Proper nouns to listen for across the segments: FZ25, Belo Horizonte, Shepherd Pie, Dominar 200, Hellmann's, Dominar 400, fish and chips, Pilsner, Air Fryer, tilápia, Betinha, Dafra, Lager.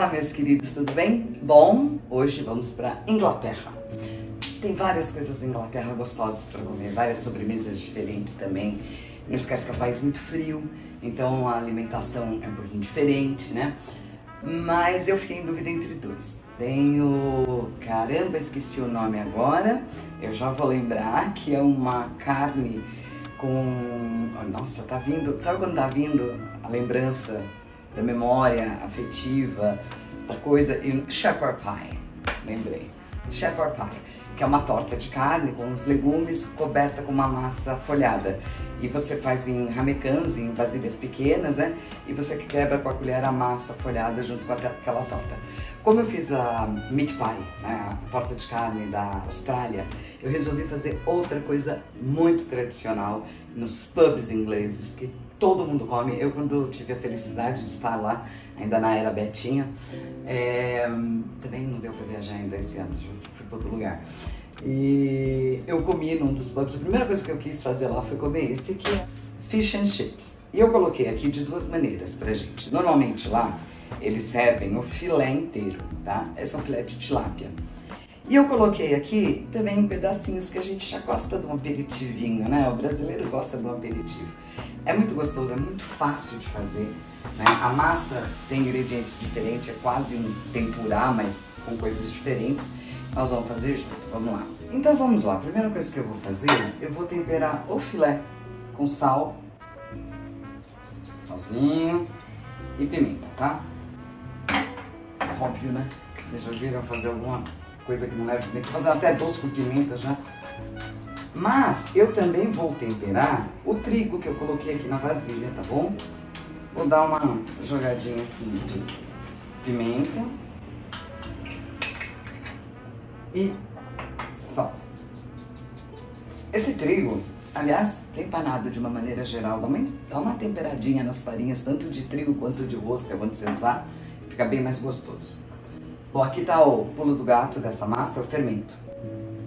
Olá, meus queridos, tudo bem? Bom, hoje vamos para Inglaterra. Tem várias coisas na Inglaterra gostosas para comer, várias sobremesas diferentes também. Não esquece que é um país muito frio, então a alimentação é um pouquinho diferente, né? Mas eu fiquei em dúvida entre dois. Tenho... caramba, esqueci o nome agora. Eu já vou lembrar que é uma carne com... Nossa, tá vindo... Sabe quando tá vindo a lembrança da memória afetiva, da coisa? Shepherd Pie, lembrei. Shepherd Pie, que é uma torta de carne com uns legumes coberta com uma massa folhada. E você faz em ramekãs, em vasilhas pequenas, né? E você quebra com a colher a massa folhada junto com aquela torta. Como eu fiz a meat pie, né, a torta de carne da Austrália, eu resolvi fazer outra coisa muito tradicional nos pubs ingleses, que todo mundo come. Eu, quando tive a felicidade de estar lá, ainda na era Betinha, também não deu para viajar ainda esse ano, fui para outro lugar. E eu comi num dos pubs, a primeira coisa que eu quis fazer lá foi comer esse aqui, fish and chips. E eu coloquei aqui de duas maneiras pra gente. Normalmente lá, eles servem o filé inteiro, tá? Esse é um filé de tilápia. E eu coloquei aqui também pedacinhos, que a gente já gosta de um aperitivinho, né? O brasileiro gosta de um aperitivo. É muito gostoso, é muito fácil de fazer, né? A massa tem ingredientes diferentes, é quase um tempurá, mas com coisas diferentes. Nós vamos fazer junto, vamos lá. Então vamos lá, a primeira coisa que eu vou fazer, eu vou temperar o filé com sal, salzinho e pimenta, tá? Óbvio, né? Vocês já viram fazer alguma coisa que não leva pimenta, vou fazer até doce com pimenta já. Mas eu também vou temperar o trigo que eu coloquei aqui na vasilha, tá bom? Vou dar uma jogadinha aqui de pimenta e sal. Esse trigo, aliás, empanado de uma maneira geral, dá uma temperadinha nas farinhas, tanto de trigo quanto de rosca, quando você usar, fica bem mais gostoso. Bom, aqui tá o pulo do gato dessa massa, o fermento,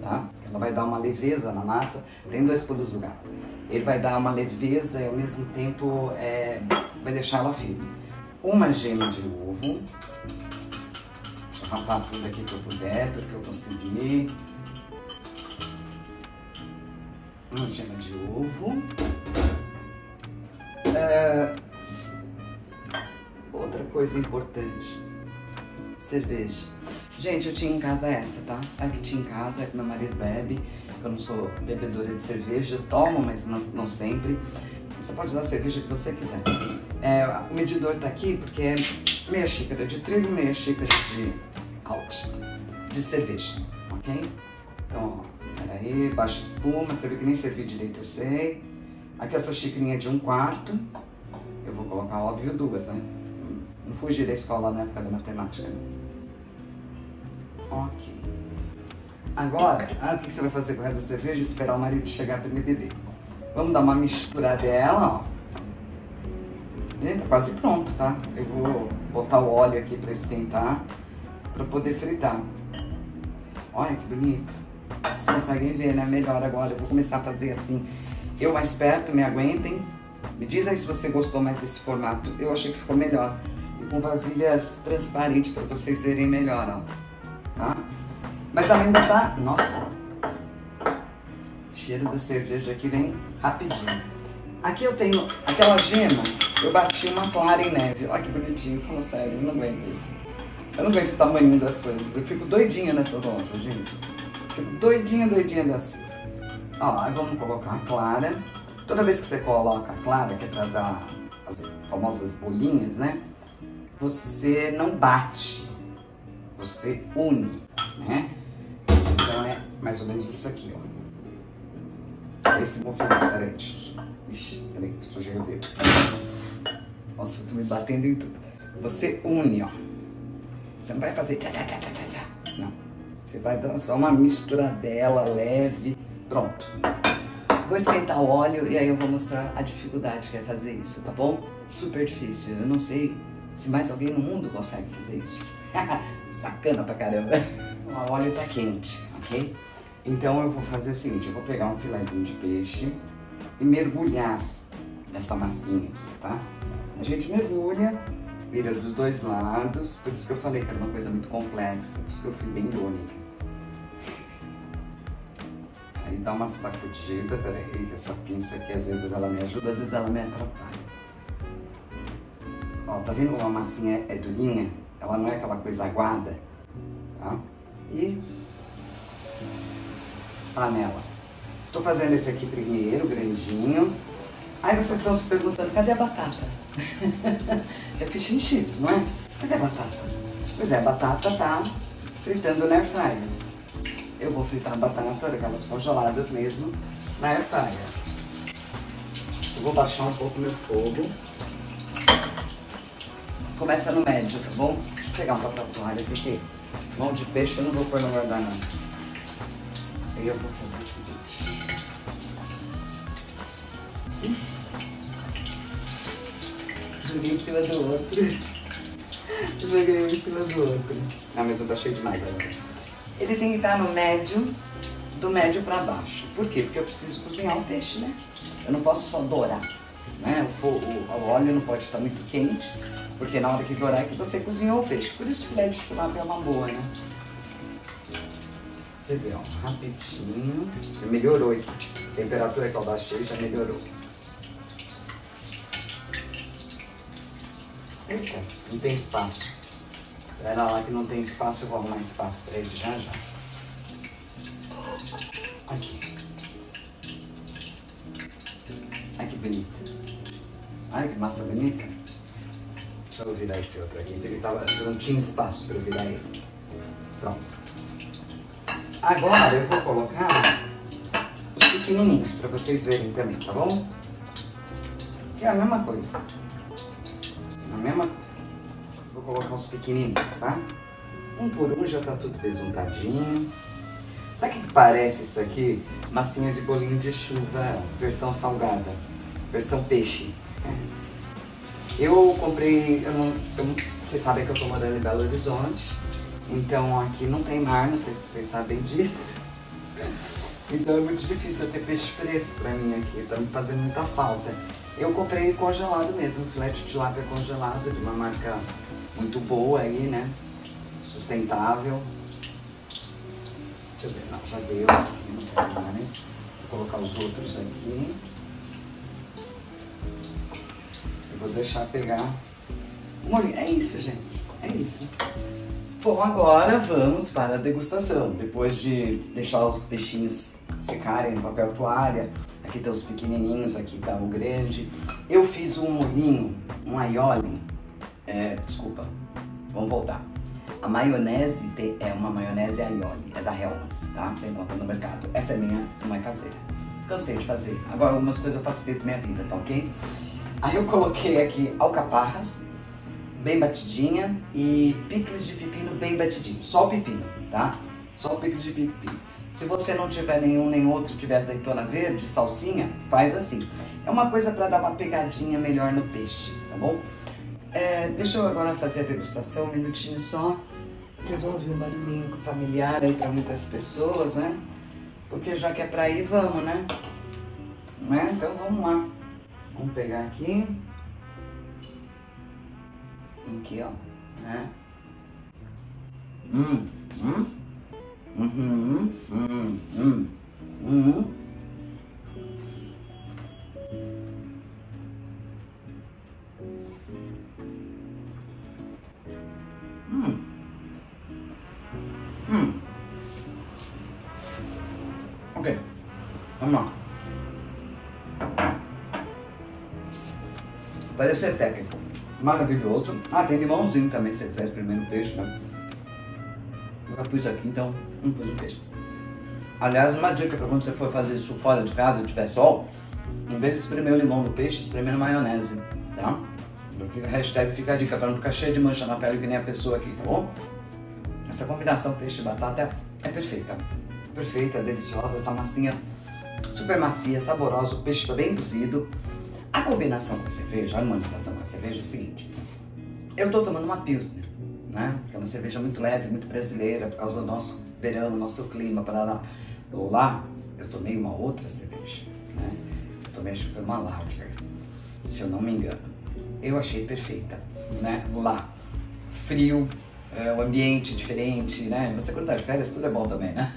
tá? Ela vai dar uma leveza na massa, tem dois pulos do gato. Ele vai dar uma leveza e ao mesmo tempo vai deixar ela firme. Uma gema de ovo. Rapar tudo aqui que eu puder, tudo que eu conseguir. Uma gema de ovo. Outra coisa importante, cerveja. Gente, eu tinha em casa essa, tá? A que tinha em casa, a que meu marido bebe. Eu não sou bebedora de cerveja, tomo, mas não sempre. Você pode usar a cerveja que você quiser. O medidor tá aqui porque é meia xícara de trigo, meia xícara de cerveja, ok? Então, ó, peraí, baixa espuma, você vê que nem servi direito, eu sei. Aqui essa xicrinha de 1/4, eu vou colocar, óbvio, duas, né? Não fugi da escola na época da matemática, né? Ok. Agora, o que você vai fazer com o resto da cerveja? Esperar o marido chegar para ele beber. Vamos dar uma mistura dela, ó. Tá quase pronto, tá? Eu vou botar o óleo aqui pra esquentar, pra poder fritar. Olha que bonito. Vocês conseguem ver, né? Melhor agora. Eu vou começar a fazer assim. Eu mais perto, me aguentem. Me diz aí se você gostou mais desse formato. Eu achei que ficou melhor. E com vasilhas transparentes pra vocês verem melhor, ó. Tá? Mas ela ainda tá... Nossa! O cheiro da cerveja aqui vem rapidinho. Aqui eu tenho aquela gema... Eu bati uma clara em neve. Olha que bonitinho, fala sério, eu não aguento isso. Eu não aguento o tamanho das coisas. Eu fico doidinha nessas lojas, gente. Fico doidinha dessa. Ó, aí vamos colocar a clara. Toda vez que você coloca a clara, que é pra dar as famosas bolinhas, né? Você não bate. Você une, né? Então é mais ou menos isso aqui, ó. Esse movimento, peraí. Ixi, peraí, sujei o dedo. Nossa, eu tô me batendo em tudo. Você une, ó. Você não vai fazer tchá. Não. Você vai dar só uma misturadela leve. Pronto. Vou esquentar o óleo e aí eu vou mostrar a dificuldade que é fazer isso, tá bom? Super difícil. Eu não sei se mais alguém no mundo consegue fazer isso. Sacana pra caramba. O óleo tá quente, ok? Então eu vou fazer o seguinte. Eu vou pegar um filézinho de peixe e mergulhar nessa massinha aqui, tá? A gente mergulha vira dos dois lados, por isso que eu falei que era uma coisa muito complexa, por isso que eu fui bem irônica. Aí dá uma sacudida, peraí, essa pinça aqui às vezes ela me ajuda, às vezes ela me atrapalha. Ó, tá vendo como a massinha é durinha? Ela não é aquela coisa aguada, tá? E panela. Tô fazendo esse aqui primeiro, grandinho. Aí vocês estão se perguntando, cadê a batata? É fish and chips, não é? Cadê a batata? Pois é, a batata tá fritando na Air Fryer. Eu vou fritar a batata, daquelas congeladas mesmo, na Air Fryer. Eu vou baixar um pouco meu fogo. Começa no médio, tá bom? Deixa eu pegar um papel toalha, porque mão de peixe eu não vou pôr no guardanapo. E eu vou fazer o seguinte. Joguei em cima do outro. Joguei um em cima do outro. Ah, mas eu tô cheio demais agora. Ele tem que estar no médio, do médio pra baixo. Por quê? Porque eu preciso cozinhar o peixe, né? Eu não posso só dourar, né? O óleo não pode estar muito quente, porque na hora que dourar é que você cozinhou o peixe. Por isso o filé de tilápia é uma boa, né? Você vê, ó, rapidinho. Já melhorou isso. A temperatura que eu baixei já melhorou. Eita, não tem espaço. Pera lá que não tem espaço, eu vou arrumar espaço pra ele já já. Aqui. Ai, que bonita. Ai, que massa bonita. Deixa eu virar esse outro aqui. Ele tava, não tinha espaço para eu virar ele. Pronto. Agora eu vou colocar os pequenininhos para vocês verem também, tá bom? Que é a mesma coisa. A mesma coisa. Vou colocar os pequenininhos, tá? Um por um já tá tudo besuntadinho. Sabe o que parece isso aqui? Massinha de bolinho de chuva, versão salgada, versão peixe. Eu comprei, vocês sabem que eu tô morando em Belo Horizonte, então aqui não tem mar, não sei se vocês sabem disso. Então é muito difícil eu ter peixe fresco pra mim aqui, tá me fazendo muita falta. Eu comprei congelado mesmo, filé de tilápia congelado, de uma marca muito boa aí, né, sustentável. Deixa eu ver, não, já deu, não quero mais. Vou colocar os outros aqui. Vou deixar pegar o molho. É isso, gente. É isso. Bom, agora vamos para a degustação. Depois de deixar os peixinhos secarem no papel toalha, aqui estão os pequenininhos, aqui está o grande. Eu fiz um molhinho, um aioli. Desculpa, vamos voltar. A maionese é uma maionese aioli, é da Hellmann's, tá? Você encontra no mercado. Essa é minha, uma caseira. Cansei de fazer. Agora algumas coisas eu facilito minha vida, tá ok? Aí eu coloquei aqui alcaparras, bem batidinha, e picles de pepino bem batidinho. Só o pepino, tá? Só o picles de pepino. Se você não tiver nenhum nem outro, tiver azeitona verde, salsinha, faz assim. É uma coisa para dar uma pegadinha melhor no peixe, tá bom? Deixa eu agora fazer a degustação, um minutinho só. Vocês vão ouvir um barulhinho familiar aí para muitas pessoas, né? Porque já que é pra ir, vamos, né? Né? Então vamos lá. Vamos pegar aqui. Aqui, ó. Né? Ok. Vamos lá. Parece ser técnico, maravilhoso. Ah, tem limãozinho também, se você experimentar o peixe, né? Nunca pus aqui, então não pus o peixe. Aliás, uma dica para quando você for fazer isso fora de casa, tiver sol, em vez de espremer o limão no peixe, espremer na maionese, tá? Hashtag fica a dica, para não ficar cheio de mancha na pele que nem a pessoa aqui, tá bom? Essa combinação peixe e batata é perfeita. Perfeita, deliciosa, essa massinha super macia, saborosa, o peixe tá bem cozido. A combinação com a cerveja, a harmonização com a cerveja é o seguinte. Eu tô tomando uma Pilsner, né? Que é uma cerveja muito leve, muito brasileira, por causa do nosso verão, nosso clima, para lá. Lá, eu tomei uma outra cerveja, né? Eu tomei, acho que foi uma Lager, se eu não me engano. Eu achei perfeita. né, lá. Frio, o ambiente diferente, né? Você quando tá de férias tudo é bom também, né?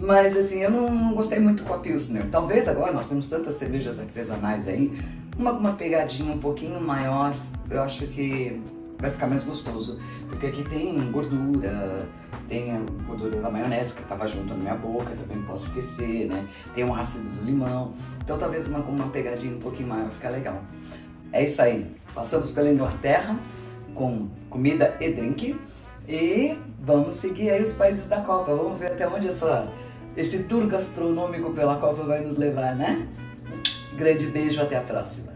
Mas assim, eu não gostei muito com a Pilsner. Talvez agora, nós temos tantas cervejas artesanais aí, uma pegadinha um pouquinho maior, eu acho que vai ficar mais gostoso. Porque aqui tem a gordura da maionese que tava junto na minha boca, também não posso esquecer, né? Tem um ácido do limão, então talvez uma pegadinha um pouquinho maior vai ficar legal. É isso aí, passamos pela Inglaterra com comida e drink e vamos seguir aí os países da Copa. Vamos ver até onde esse tour gastronômico pela Copa vai nos levar, né? Grande beijo, até a próxima!